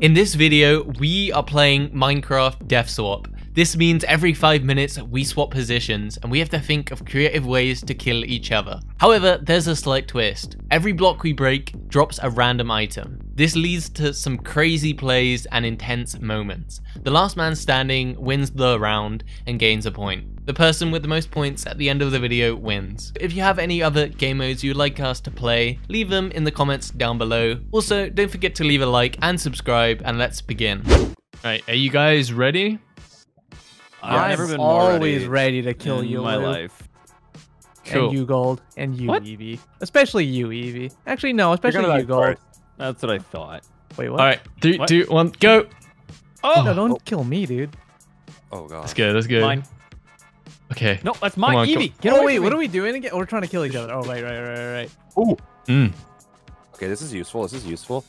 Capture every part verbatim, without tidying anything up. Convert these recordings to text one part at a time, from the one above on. In this video, we are playing Minecraft Death Swap. This means every five minutes we swap positions and we have to think of creative ways to kill each other. However, there's a slight twist. Every block we break drops a random item. This leads to some crazy plays and intense moments. The last man standing wins the round and gains a point. The person with the most points at the end of the video wins. If you have any other game modes you'd like us to play, leave them in the comments down below. Also, don't forget to leave a like and subscribe, and let's begin. All right, are you guys ready? I've never been more always ready, ready to kill you, my Lou. Life. Cool. And you, Gold, and you, what? Eevee. Especially you, Eevee. Actually, no, especially you, Gold. Part. That's what I thought. Wait, what? All right, three, what? two, one, go. Oh, no, don't oh. kill me, dude. Oh god. That's good. That's good. Mine. Okay. No, that's mine, on, Eevee. Get oh, away wait, what are we doing again? We're trying to kill each other. Oh, right, right, right, right. Oh. Mm. Okay, this is useful. This is useful.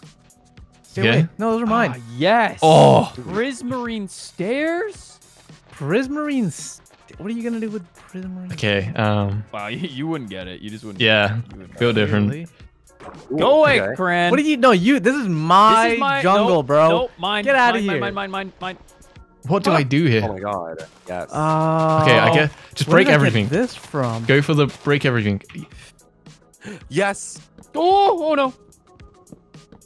Stay yeah. away. No, those are mine. Ah, yes. Oh. Prismarine staires. Prismarines. What are you gonna do with prismarines? Okay. Um. Wow, you, you wouldn't get it. You just wouldn't. Yeah. Get it. Wouldn't feel different. Really? Ooh, Go away, okay. Karan. What do you? No, you. This is my, this is my jungle, nope, bro. Nope, mine. Get out mine, of here. Mine, mine, mine, mine. What do ah. I do here? Oh my god. Yes. Uh, okay. I guess just break everything. Where did I get this from? Go for the break everything. Yes. Oh. Oh no.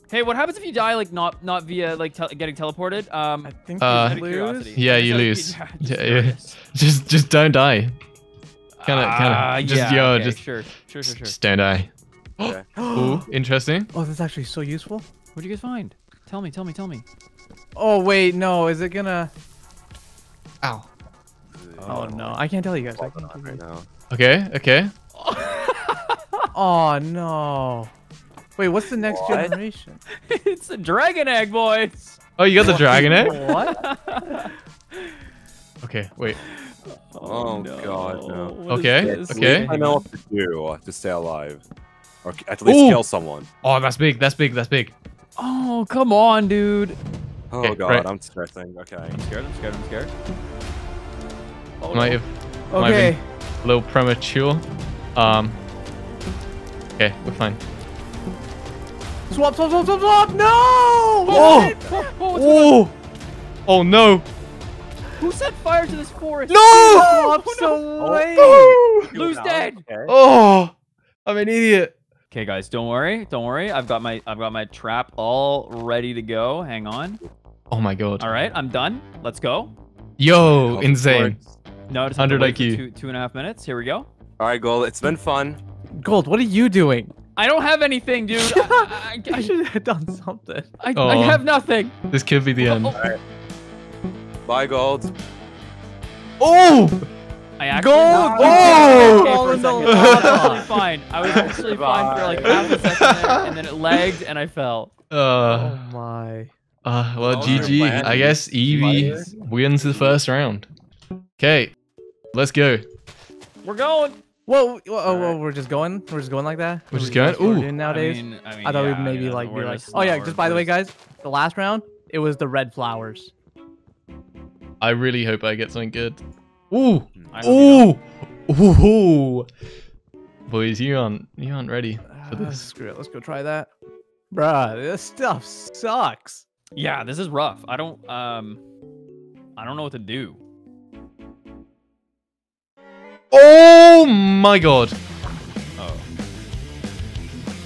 Hey, what happens if you die like not not via like te getting teleported? Um, I think uh, lose. Yeah, you lose. Yeah, just, yeah, yeah. just just don't die. Kind of, kind of. Just yeah, yo, okay, just sure, sure, sure, sure. Just don't die. Okay. Ooh, interesting. Oh, that's actually so useful. What did you guys find? Tell me, tell me, tell me. Oh wait, no, is it gonna? Ow. Oh, oh no, I can't tell you guys. I can't right now. Okay, okay. Oh no. Wait, what's the next what? generation? It's the dragon egg, boys. Oh, you got the dragon egg? What? Okay, wait. Oh, oh no. god, no. What okay, okay. I know what to do to stay alive. Or at least Ooh. kill someone. Oh, that's big, that's big, that's big. Oh, come on, dude. Oh, okay, god, right. I'm stressing. Okay, I'm scared, I'm scared, I'm scared. Oh, might no. have, might okay. have been a little premature. Um. Okay, we're fine. Swap, swap, swap, swap, swap! No! Oh! Oh! Oh! Oh no! Who set fire to this forest? No! Oh, no. Oh, no. Lou's dead! Okay. Oh! I'm an idiot. Okay, guys, don't worry, don't worry. I've got my, I've got my trap all ready to go. Hang on. Oh my god! All right, I'm done. Let's go. Yo, oh, insane! No, it's one hundred I Q. Two, two and a half minutes. Here we go. All right, Gold. It's been fun. Gold, what are you doing? I don't have anything, dude. I, I, I, I should have done something. I, oh. I have nothing. This could be the end. Oh. Right. Bye, Gold. Oh! I actually Gold! Oh! Okay, for a second. I was actually fine. I was actually fine for like half a second, there, and then it lagged and I fell. Uh, oh my. Uh, well, oh, G G. I guess Eevee wins the first round. Okay, let's go. We're going. Whoa! Whoa! Right. Whoa! We're just going. We're just going like that. We're just going. Ooh. Nowadays, I, mean, I, mean, I thought yeah, we'd maybe yeah, like be like, oh yeah. Just by the way, guys, the last round it was the red flowers. I really hope I get something good. Ooh! Ooh! Ooh! Boys, you aren't you aren't ready for this. Uh, screw it. Let's go try that. Bruh, this stuff sucks. Yeah, this is rough. I don't um, I don't know what to do. Oh my god! Oh.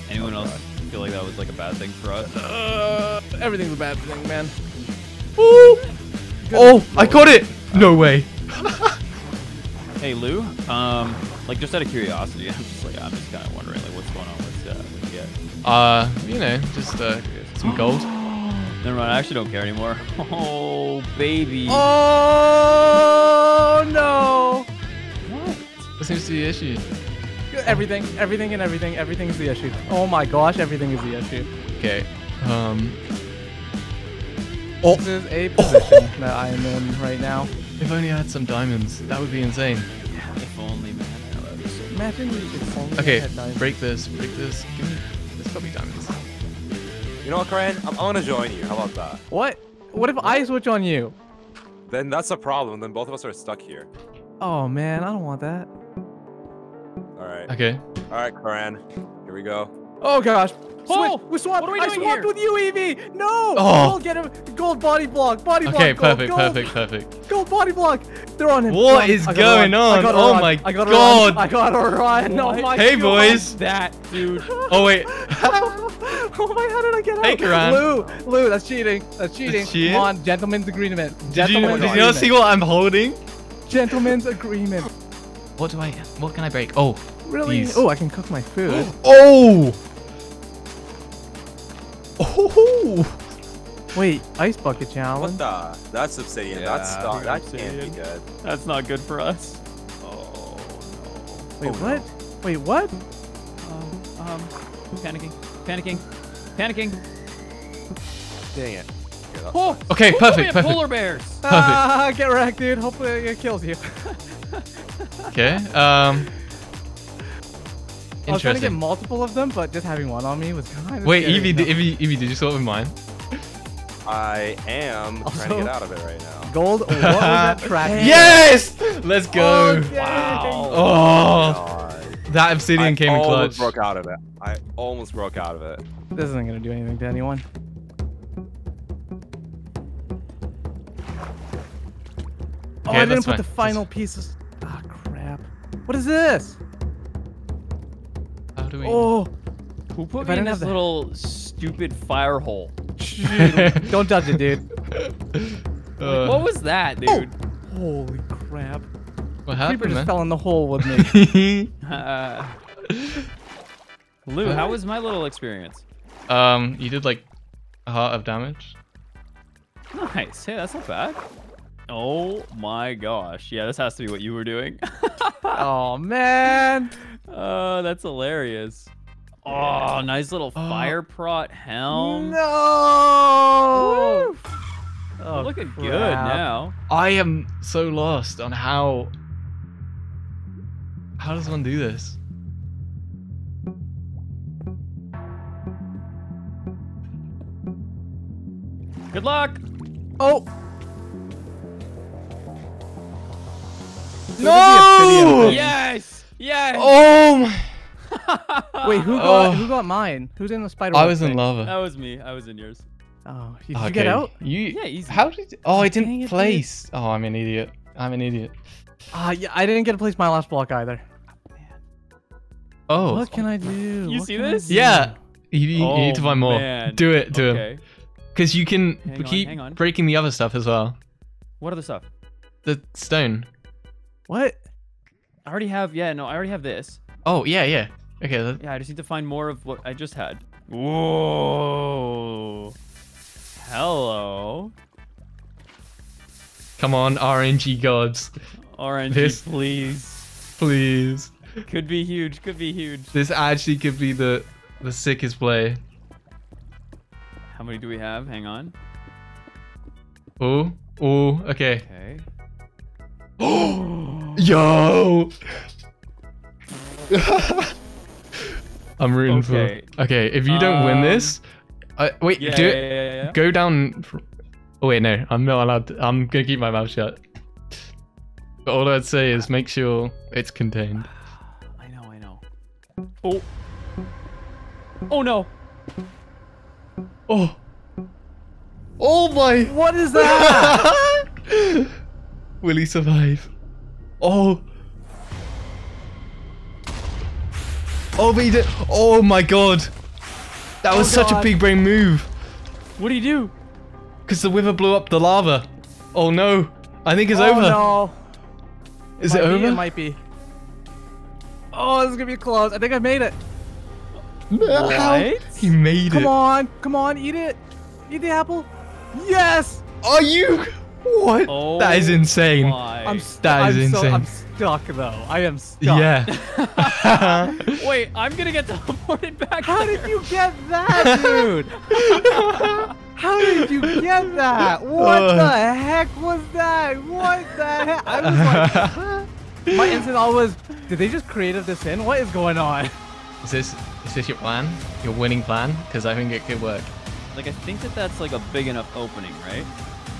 Anyone oh, else feel like that was like a bad thing for us? Uh, everything's a bad thing, man. Ooh. Oh! I caught it! No way! Hey Lou, um, like just out of curiosity, I'm just like I'm just kind of wondering like what's going on with uh, what you get? Uh, you know, just uh, some gold. Never mind, I actually don't care anymore. Oh baby! Oh no! What seems to be the issue? Everything, everything and everything, everything is the issue. Oh my gosh, everything is the issue. Okay. Um. Oh. This is a position that I am in right now. If only I had some diamonds, that would be insane. Yeah, if only, man. Imagine if only okay, I had diamonds. Break this, break this. Give me, there's gotta be diamonds. You know what, Karan? I'm gonna join you, how about that? What? What if I switch on you? Then that's a problem, then both of us are stuck here. Oh man, I don't want that. All right. Okay. All right, Karan. Here we go. Oh gosh. Oh, we swapped. What are we doing I swapped here? with you, Eevee. No. Oh. Gold, get him. Gold body block. Body block. Okay, gold, perfect, gold. perfect, perfect. Gold body block. They're on him. What run. is going on? Oh run. my I god. Run. I gotta run. No, oh my hey, boys. That dude. Oh wait. Oh my, how did I get out? Hey, Karan. Lou, Lou, that's cheating. That's cheating. That's cheating. Come on, gentleman's agreement. Gentleman's Did you not see what I'm holding? Gentleman's agreement. What do I? What can I break? Oh, really? These. Oh, I can cook my food. Oh. Oh. Wait, ice bucket challenge. What the? That's obsidian. Yeah, that's not, that obsidian. can't be good. That's not good for us. Oh no. Wait, oh, what? No. Wait, what? Um, um, panicking, panicking, panicking. Dang it. Oh, okay, perfect, perfect. We have polar bears. Perfect. Ah, get wrecked, dude. Hopefully it kills you. Okay. Um. I was trying to get multiple of them, but just having one on me was kind of. Wait, Eevee, Eevee, Eevee, did you sort with mine? I am also, trying to get out of it right now. Gold, what was that track? Yes, let's go. Okay, wow. Oh, God. That obsidian I came in clutch. I almost broke out of it. I almost broke out of it. This isn't gonna do anything to anyone. Oh, okay, I didn't put fine. the final that's... pieces. Ah, oh, crap. What is this? How do we... Oh! Who put if me in this that... little stupid fire hole? Dude, don't touch it, dude. Uh, like, what was that, dude? Oh. Holy crap. What happened, Creeper just man? fell in the hole with me. uh, Lou, how was my little experience? Um, you did, like, a heart of damage. Nice. Hey, that's not bad. Oh my gosh. Yeah, this has to be what you were doing. Oh, man. Oh, that's hilarious. Oh, nice little oh. fire prot helm. No. Oh, looking crap. good now. I am so lost on how... How does one do this? Good luck. Oh. No! Yes! Yes! Oh my! Wait, who got oh. who got mine? Who's in the spider? I was in thing? lava. That was me. I was in yours. Oh, did okay. you get out? You? Yeah, easy. How did? You... Oh, I didn't Dang place. It, oh, I'm an idiot. I'm an idiot. Ah, uh, yeah, I didn't get to place my last block either. Oh, man. oh. What can I do? You what see this? Yeah. You, you oh, need to buy more. Man. Do it to okay. him. Because you can hang keep on, on. breaking the other stuff as well. What other stuff? The stone. What? I already have, yeah, no, I already have this. Oh, yeah, yeah. Okay. That... Yeah, I just need to find more of what I just had. Whoa. Hello. Come on, R N G gods. R N G, this, please. Please. Could be huge, could be huge. This actually could be the, the sickest play. How many do we have? Hang on. Oh, oh, okay. Okay. Oh, yo! I'm rooting okay. for. Okay, if you don't um, win this, uh, wait, yeah, do it. Yeah, yeah, yeah. Go down. Oh wait, no, I'm not allowed. To, I'm gonna keep my mouth shut. But all I'd say is make sure it's contained. I know, I know. Oh. Oh no. Oh. Oh my! What is that? Will he survive? Oh! Oh, but he did. Oh my god! That was oh such a big brain move! What do you do? Because the wither blew up the lava. Oh no! I think it's oh, over! No. Is might it be, over? It might be. Oh, this is gonna be close. I think I made it! No! Right? He made come it! Come on! Come on! Eat it! Eat the apple! Yes! Are you? What? Oh that is insane. I'm that is I'm insane. So, I'm stuck though. I am stuck. Yeah. Wait, I'm gonna get teleported back. How there. did you get that, dude? How did you get that? What uh, the heck was that? What the heck? I was like, huh? My instant always. Did they just create this in? What is going on? Is this is this your plan? Your winning plan? Because I think it could work. Like I think that that's like a big enough opening, right?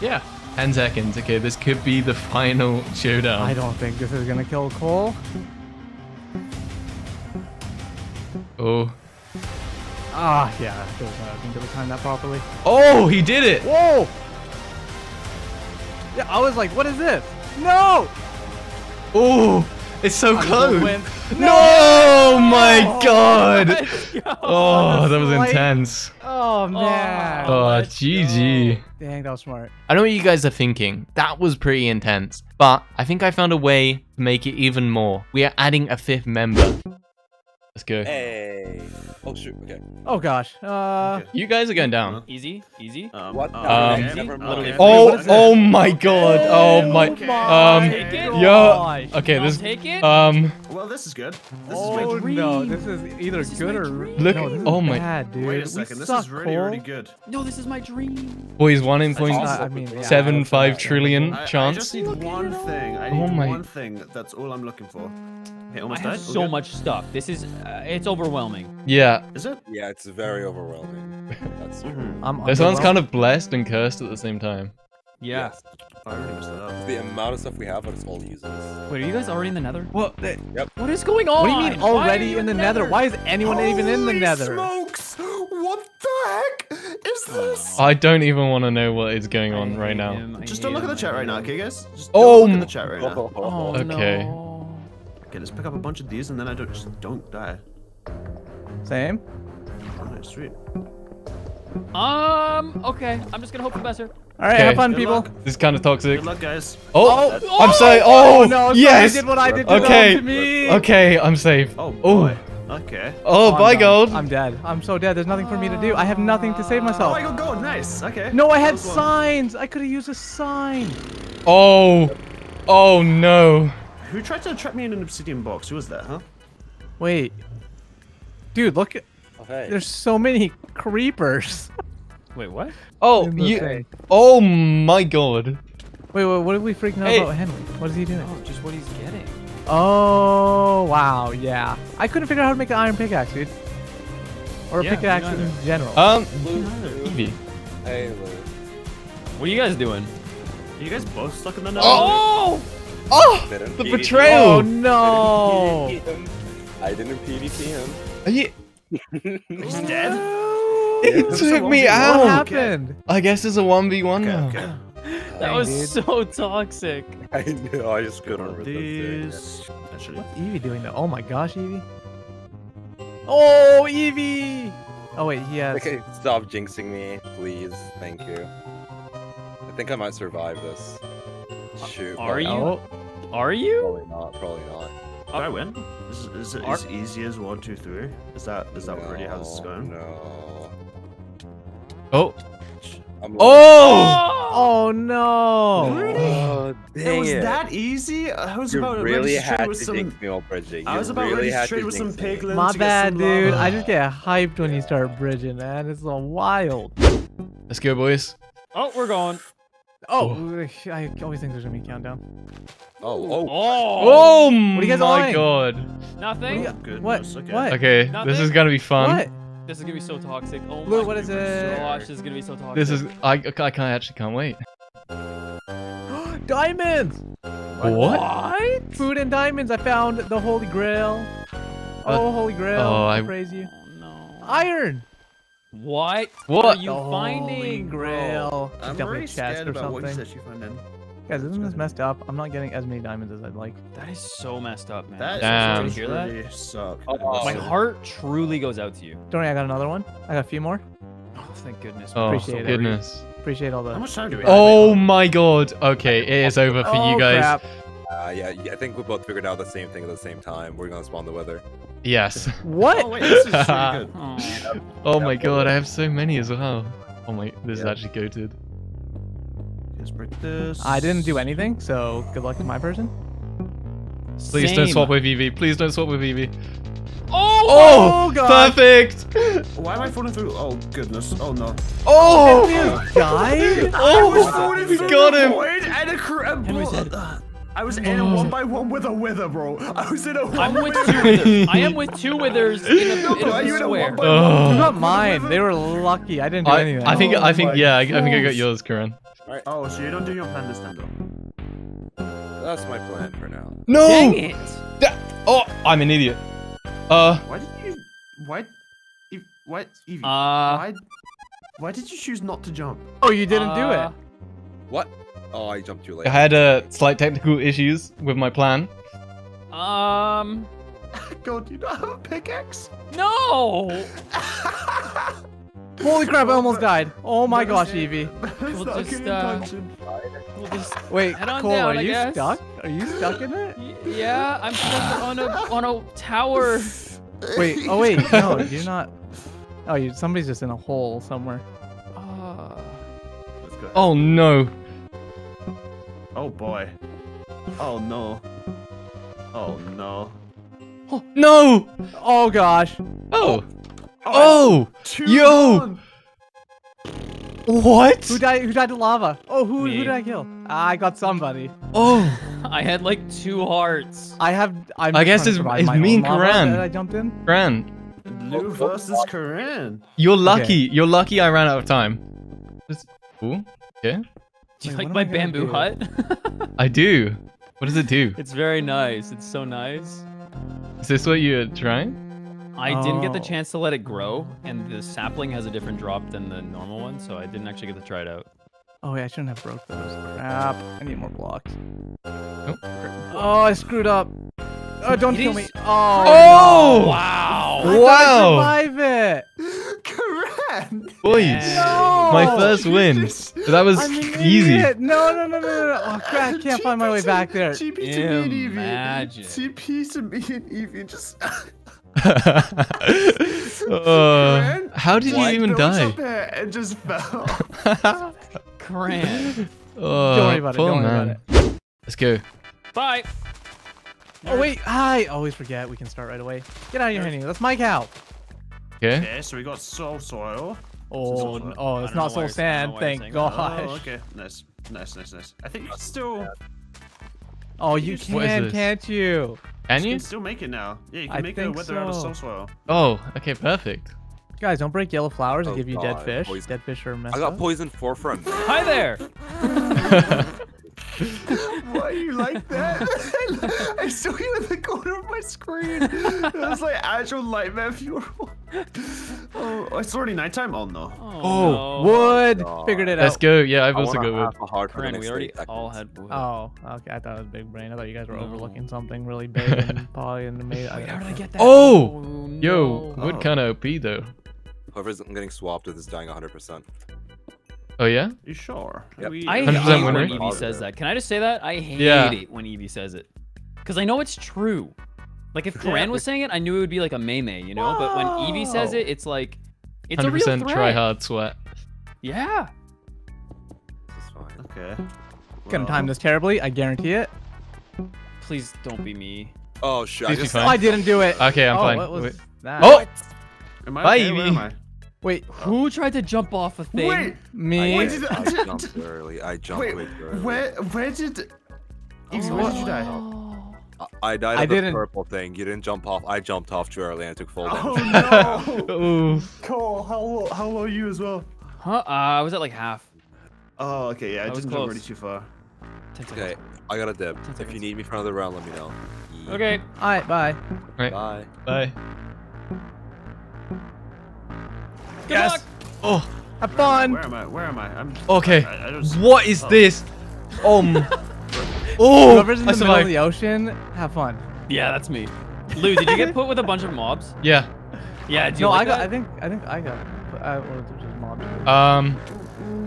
Yeah. ten seconds, okay, this could be the final showdown. I don't think this is gonna kill Cole. Oh. Ah, yeah. I think that we timed that properly. Oh, he did it. Whoa. Yeah, I was like, what is this? No. Oh, it's so close. No, no! My oh, God. Go. Oh, that was like, intense. Oh, man. Oh, G G. Dang, that was smart. I know what you guys are thinking. That was pretty intense. But I think I found a way to make it even more. We are adding a fifth member. Let's go. Hey. Oh, shoot. Okay. Oh, gosh. Uh, okay. You guys are going down. Easy. Easy. Um, what? No, um, easy? Never mind. Oh, oh, my God. Oh, my. Okay. Um, take it? Yeah. Okay, Don't this. Take it? Um. Well, this is good. This oh, is no. This is either this good is or. Look. No, this is oh, my. Bad, dude. Wait a second. We this is really, really good. No, this is my dream. Boys, one in point seven five trillion I, chance. I just need Look one thing. I need oh, one thing. That's all I'm looking for. Hey, almost I have so good. much stuff. This is, uh, it's overwhelming. Yeah. Is it? Yeah, it's very overwhelming. That's true. I'm this one's kind of blessed and cursed at the same time. Yeah. Yes. I already messed it up. The amount of stuff we have, but it's all useless. Wait, are you guys already in the nether? What? They, yep. What is going on? What do you mean already you in the nether? nether? Why is anyone Holy even in the nether? Smokes! What the heck is this? I don't even want to know what is going on I right now. Him. Just don't look at the chat right now, okay, guys? Just don't oh, look at the chat right now. Oh, okay. No. Okay, let's pick up a bunch of these and then I don't just don't die. Same. Oh, nice, sweet. Um. Okay, I'm just gonna hope for the best here. All right, okay. Have fun, Good people. Luck. This is kind of toxic. Good luck, guys. Oh, oh I'm sorry. Oh, oh no, yes. I did what I did. Okay. To me. Okay, I'm safe. Oh. Boy. Okay. Oh, oh bye, I'm Gold. I'm dead. I'm so dead. There's nothing for me to do. I have nothing to save myself. Oh, I got Gold. Nice. Okay. No, I had signs. One. I could have used a sign. Oh. Oh no. Who tried to trap me in an obsidian box? Who was that, huh? Wait. Dude, look at... Oh, hey. There's so many creepers. Wait, what? Oh, you... Thing. Oh, my God. Wait, wait, what did we freaking out hey. about Henry? What is he doing? Oh, just what he's getting. Oh, wow, yeah. I couldn't figure out how to make an iron pickaxe, dude. Or a yeah, pickaxe neither. in general. Um, Blue, Eevee. Hey, Lou. What are you guys doing? Are you guys both stuck in the nether? Oh! Oh, the betrayal! Oh no! I didn't P V P him. Are you? He's dead. It took me out. What happened? I guess it's a one v one now. Okay, okay. That was so toxic. I know. I just couldn't remember this. What's Eevee doing now? Oh my gosh, Eevee! Oh, Eevee! Oh wait, he has. Okay, stop jinxing me, please. Thank you. I think I might survive this. Shoot, are you? Out. Are you? Probably not. Probably not. Did I win? Is, is it as easy as one, two, three? Is that is that no, already how this is going? No. Oh. I'm oh! Oh no! Really? Oh, dang it was it. that easy? I was you about really to had to some... jinx me all bridging. I was about really ready to trade with some piglins. My bad, dude. I just get hyped when yeah. you start bridging, man. It's all wild. Let's go, boys. Oh, we're going. Oh, oh, I always think there's gonna be a countdown. Oh, oh, oh! Oh my you guys lying? God! Nothing. Oh, goodness, what? Okay. What? Okay, Nothing? this is gonna be fun. What? This is gonna be so toxic. Oh Blue, my what is it? Gosh, this is gonna be so toxic. This is I I can't actually can't wait. Diamonds! What? What? Food and diamonds. I found the holy grail. Oh, uh, holy grail! Oh, I praise you. No. Iron. What? What are you oh, finding, Grail? I'm very scared about what you said you found in. Guys, isn't this messed up? I'm not getting as many diamonds as I'd like. That is so messed up, man. That Damn. Is really Did you hear that? Suck. Oh, oh, my heart truly goes out to you. Don't worry, I got another one. I got a few more. Oh, thank goodness. Oh, Appreciate so goodness. It. Appreciate all the... How much time do we have? Oh, my God. Okay, it is over for oh, you guys. Crap. Uh, yeah, I think we both figured out the same thing at the same time. We're gonna spawn the weather. Yes. What? Oh, wait, this is really good. Oh, oh my God, I have so many as well. Oh my, this yeah. is actually goated. Just break this. I didn't do anything, so good luck to my person. Please same. don't swap with Eevee. Please don't swap with Eevee. Oh! Oh, oh God! Perfect! Why am I falling through? Oh, goodness. Oh, no. Oh! Henry died? Oh! We got him! And a cr and I was in a one by one with a wither, bro. I was in a one I'm with two withers. I am with two withers in a, no, in a you square. What oh. about mine? They were lucky. I didn't do I, anything. I think, oh I think, yeah, I, I think I got yours, Karan. Right. Oh, so you don't do your plan this time, though? That's my plan for now. No! Dang it! That, oh, I'm an idiot. Uh. Why did you? Why? What? Eevee, uh, why, why did you choose not to jump? Oh, you didn't uh, do it. What? Oh, I jumped too late. I had uh, slight technical issues with my plan. Um. God, do you not have a pickaxe? No! Holy crap, I almost died. Oh my gosh, Eevee. We'll just, uh, we'll just Wait, Cole, down, are I you guess. stuck? Are you stuck in it? Y yeah, I'm stuck on a on a tower. Wait, oh wait, no, you're not. Oh, you, somebody's just in a hole somewhere. Uh... Oh no. Oh boy. Oh no. Oh no. Oh, no! Oh gosh. Oh. Oh! oh yo! Gone. What? Who died? Who died to lava? Oh, who? Me. Who did I kill? I got somebody. Oh! I had like two hearts. I have. I'm I guess it's, it's me and Karan. That I jumped in. Karan. Lou versus Karan. You're lucky. Okay. You're lucky. I ran out of time. Ooh. Okay. Do you Wait, like my bamboo do? hut? I do. What does it do? It's very nice. It's so nice. Is this what you're trying? I oh. didn't get the chance to let it grow, and the sapling has a different drop than the normal one, so I didn't actually get to try it out. Oh, yeah, I shouldn't have broke those. Crap. I need more blocks. Nope. Oh, I screwed up. Oh, don't Did kill me. Oh, oh no. Wow. I wow. I survive it. Correct. Boys, no. my first win. Just, that was easy. No, no, no, no, no. Oh, crap. I can't find my way back there. G P to me and Eevee. G P to me and Eevee. Just... uh, how did what? you even die? It just fell. Grand. Oh, don't worry about it. Don't worry about it. Let's go. Bye. Oh wait, I always forget. We can start right away. Get out of here, Henry. Let's my cow. Okay. Okay. So we got soul soil. Oh, soil soil. oh, it's not soul sand. Thank gosh. Oh, okay. Nice, nice, nice, nice. I think you can still. Oh, you can, can't you? Can you? You can still make it now. Yeah, you can I make it weather so. out of soul soil. Oh, okay, perfect. Guys, don't break yellow flowers. Oh, they give God. you dead fish. Poison. Dead fish are messed I got up. poison forefront. Hi there! Why are you like that? I saw you in the corner of my screen. That was like actual nightmare funeral. Oh, it's already nighttime. Oh no. Oh, oh no. wood. Oh. Figured it out. Let's go. Yeah, I've I also got wood. A hard Karan, we already all had wood. Oh, okay. I thought it was big brain. I thought you guys were no. overlooking something really big and probably in the middle. Wait, how did I get that? Oh, oh no. yo, wood oh. kind of O P though. Whoever's getting swapped with is dying one hundred percent. Oh yeah? You sure? Yep. We, I hate when Eevee says that. Can I just say that? I hate yeah. it when Eevee says it. Because I know it's true. Like if Karan yeah. was saying it, I knew it would be like a meme, you know? Whoa. But when Eevee says it, it's like, it's a real threat. one hundred percent try hard sweat. Yeah. This is fine. Okay. Gonna time this terribly, I guarantee it. Please don't be me. Oh shit. I, just... I didn't do it. Okay, I'm oh, fine. What was Wait. that? Oh! Am I Bye okay? Eevee. Where am I? Wait, who tried to jump off a thing? Wait, me. I, did, I jumped early. I jumped Wait, way too early. Where, where did... Eevee, oh, where did you die? Oh. I, I died I of didn't... the purple thing. You didn't jump off. I jumped off too early and I took full damage. Oh, no. Cole, how low, how low are you as well? Huh? Uh, I was at like half. Oh, okay. Yeah, I, I just jumped already too far. Okay, I got a dip. If you need me for another round, let me know. Yeah. Okay. All right, bye. All right. Bye. Bye. Good yes. luck. Oh, have fun. Where am I? Where am I? I'm okay. I, I just, what is oh. this? Um. oh. Whoever's in the I middle survived. of the ocean, have fun. Yeah, that's me. Lou, did you get put with a bunch of mobs? Yeah. Yeah. Do you no, like I got. That? I think. I think I got. I was just mobs. Um.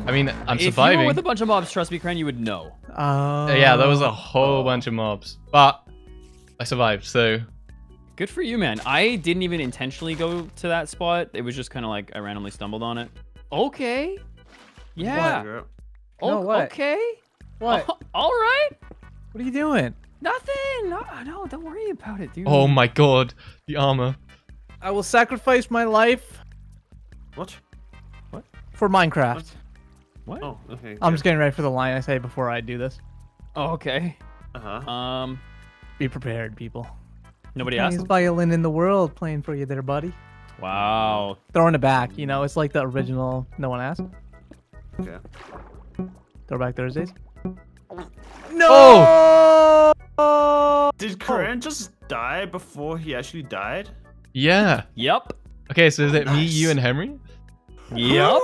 I mean, I'm if surviving. If you were with a bunch of mobs, trust me, Karan, you would know. Oh. Uh, yeah, there was a whole oh. bunch of mobs, but I survived. So. Good for you, man. I didn't even intentionally go to that spot. It was just kind of like I randomly stumbled on it. Okay. Yeah. What? O no, what? Okay. What? Oh, all right. What are you doing? Nothing. No, no, don't worry about it, dude. Oh my God. The armor. I will sacrifice my life. What? What? For Minecraft. What? what? Oh, okay. I'm okay. just getting ready for the line I say before I do this. Oh, okay. Uh-huh. Um, be prepared, people. Nobody asked. Biggest violin in the world playing for you there, buddy. Wow. Throwing it back, you know, it's like the original No One Asked. Okay. Throwback Thursdays. No! Oh! Did Karan oh. just die before he actually died? Yeah. Yep. Okay, so is it nice. me, you, and Henry? Yep.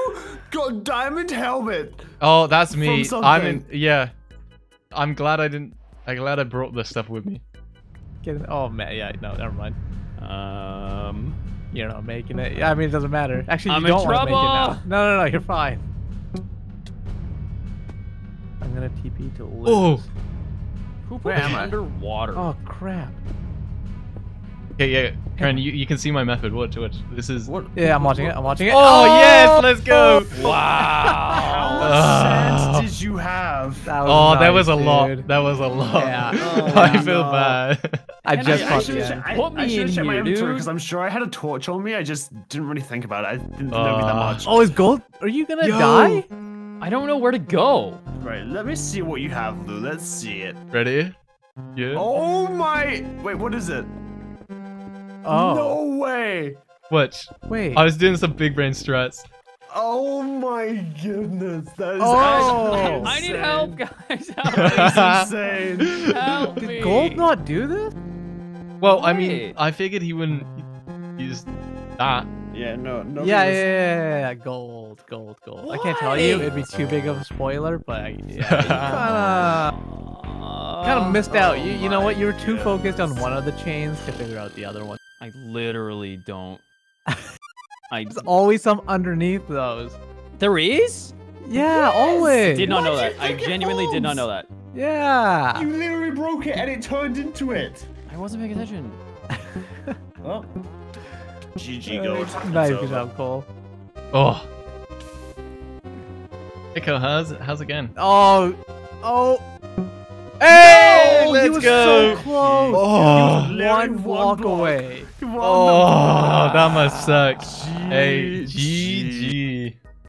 Got diamond helmet. Oh, that's me. I'm in. Yeah. I'm glad I didn't. I'm glad I brought this stuff with me. Get in, oh man, yeah. No, never mind. Um, you're not making it. I mean, it doesn't matter. Actually, you I'm don't want to make it now. No, no, no. You're fine. I'm gonna T P to Liz. Oh. Who put him underwater? Oh crap. Okay, yeah, Karan, you, you can see my method. Watch, watch. This is. What? Yeah, I'm watching it. I'm watching it. Oh, oh yes, let's go! Wow. How much sense did you have? That was oh, nice, that was a dude. lot. That was a lot. Yeah. Oh, I yeah, feel no. bad. I just I, fucked I yeah. I, Put me I in here, my inventory because I'm sure I had a torch on me. I just didn't really think about it. I didn't uh, know me that much. Oh, is Gold? Are you gonna Yo. die? I don't know where to go. Right, let me see what you have, Lou. Let's see it. Ready? Yeah. Oh my! Wait, what is it? Oh. No way! What? Wait. I was doing some big brain strats. Oh my goodness! That is oh. insane. I need help, guys. Help me. insane. Help Did me. Gold not do this? Well, Wait. I mean, I figured he wouldn't use that. Yeah, no, no. Yeah, yeah, yeah, yeah, Gold, Gold, Gold. What? I can't tell you; it'd be too big of a spoiler, but yeah. Kind of missed out. Oh you, you know what? You were too goodness. focused on one of the chains to figure out the other one. I literally don't. I There's always some underneath those. There is? Yeah, yes. always. Did not Why know that. I genuinely holds? did not know that. Yeah. You literally broke it and it turned into it. I wasn't paying attention. Well, G G Gold. Nice job, Cole. Oh. Hey, Cole, how's it? How's it going? Oh. Oh. Hey! No, let's he was go! So close. Oh, he was one walk away. Oh, that must suck. Jeez. Hey, G G.